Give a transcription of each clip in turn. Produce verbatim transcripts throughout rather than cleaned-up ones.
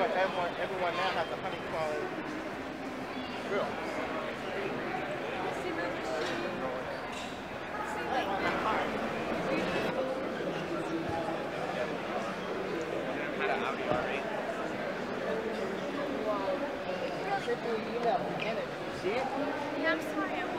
much everyone, everyone now has a honeycomb grill. Had an Audi already. See it? Yeah, I'm sorry. I'm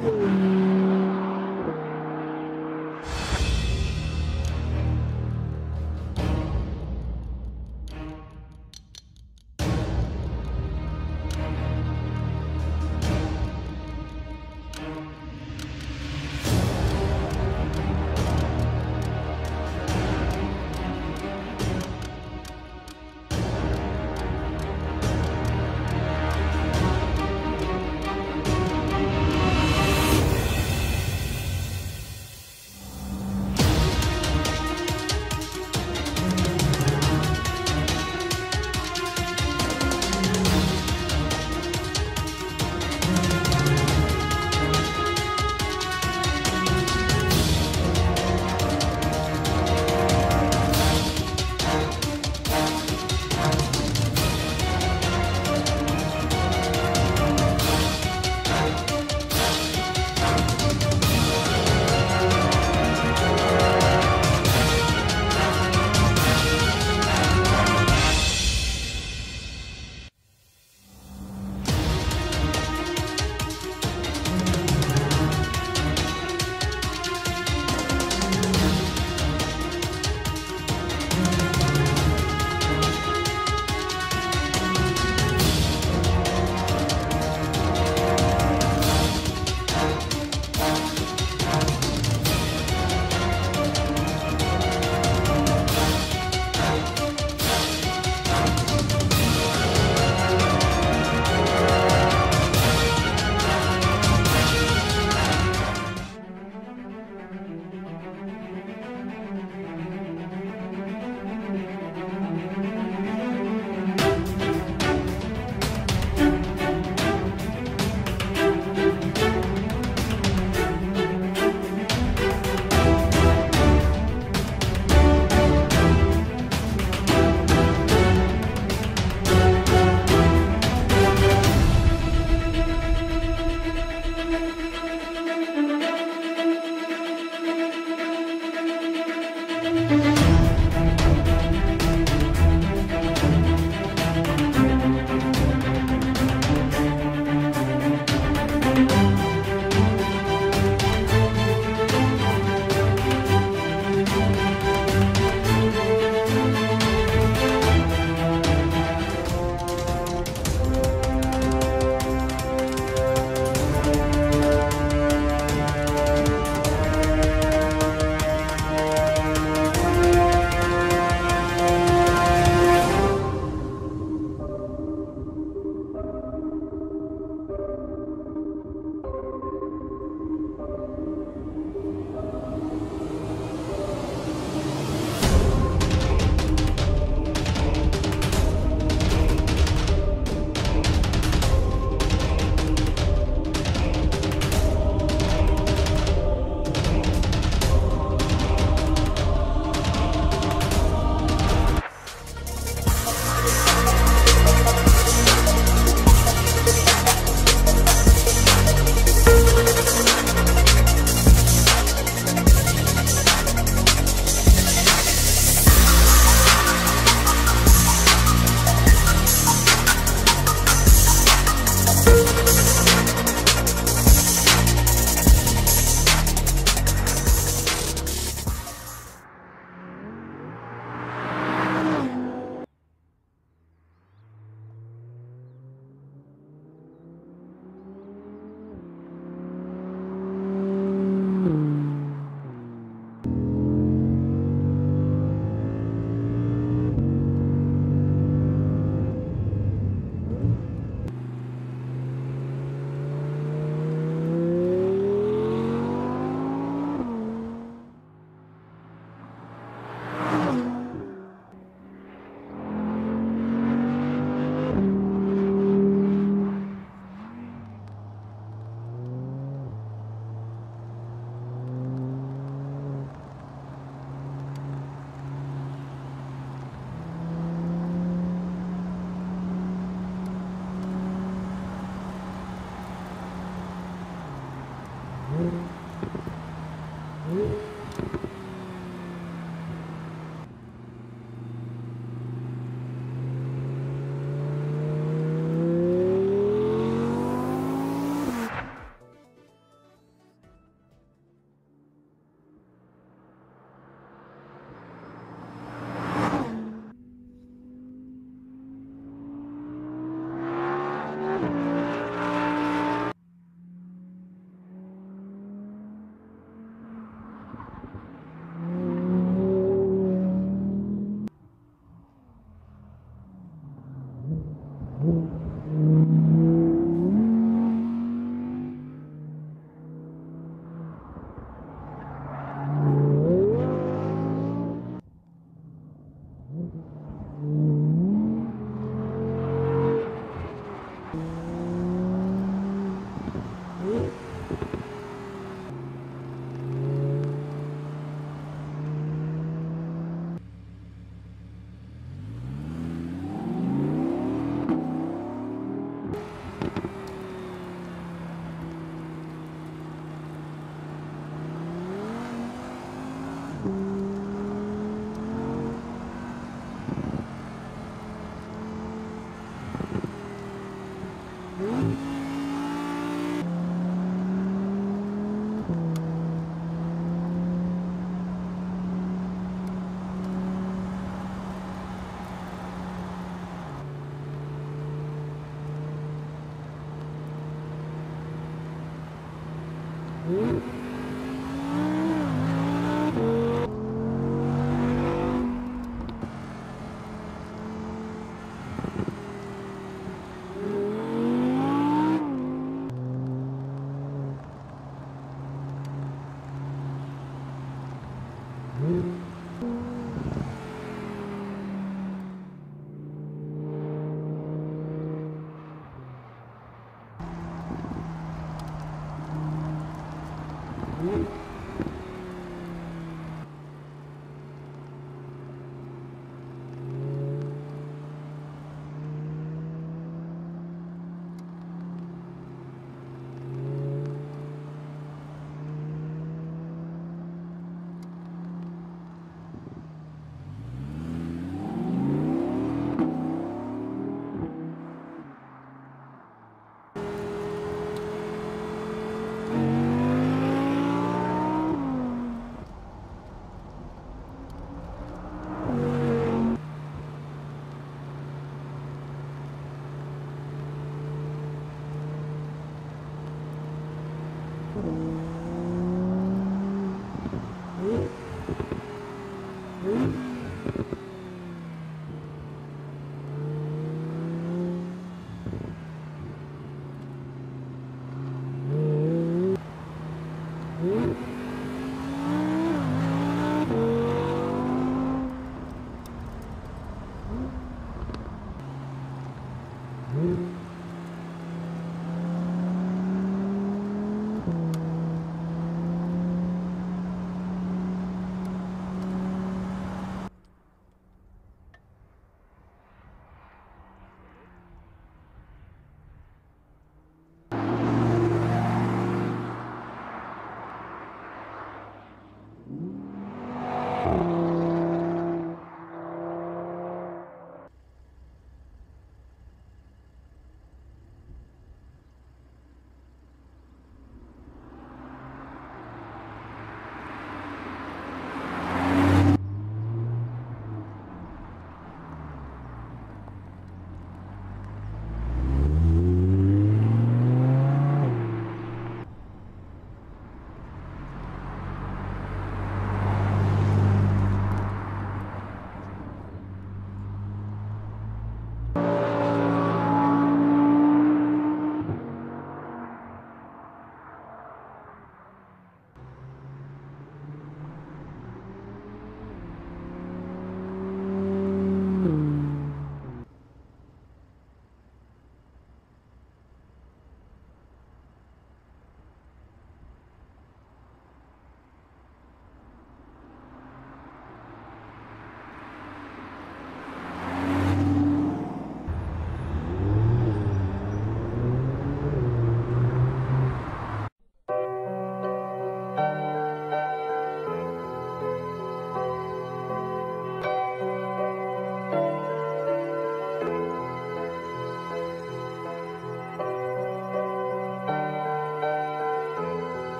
we Mm-hmm.